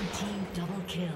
Red team double kill.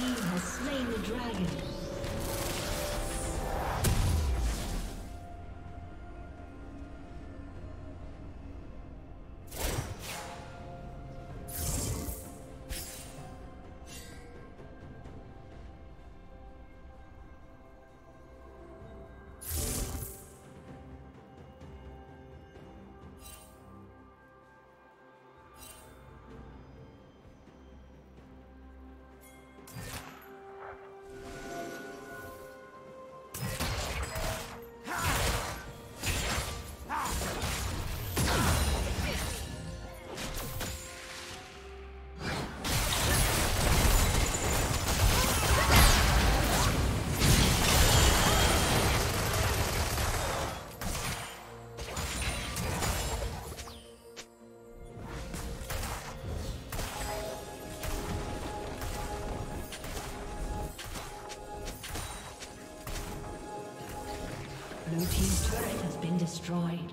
team has slain the dragon. Blue team's turret has been destroyed.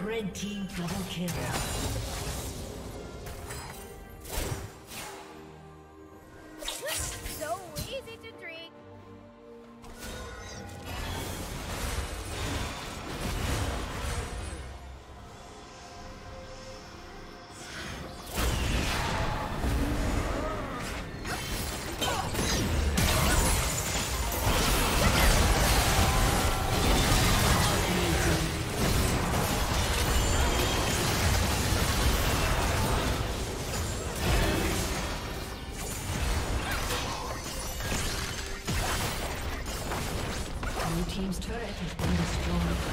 Red team double kill. So easy to drink. Team's turret has been destroyed.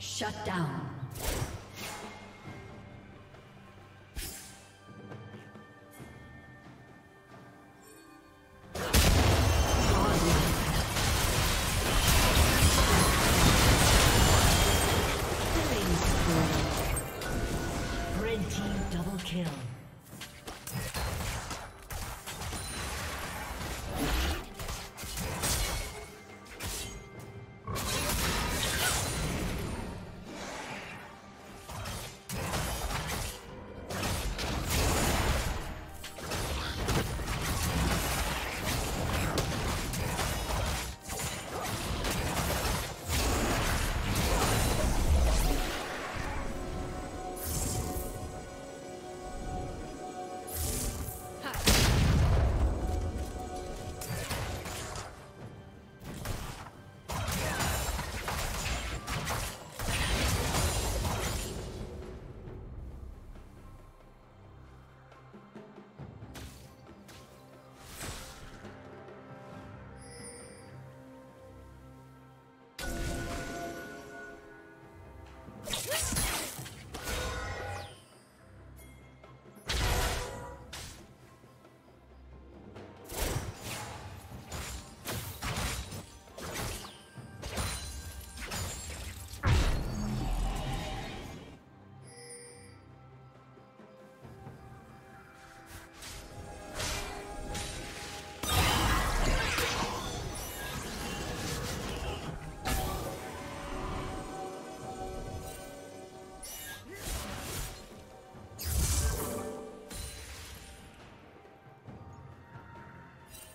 Shut down. Red team double kill.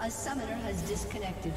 A summoner has disconnected.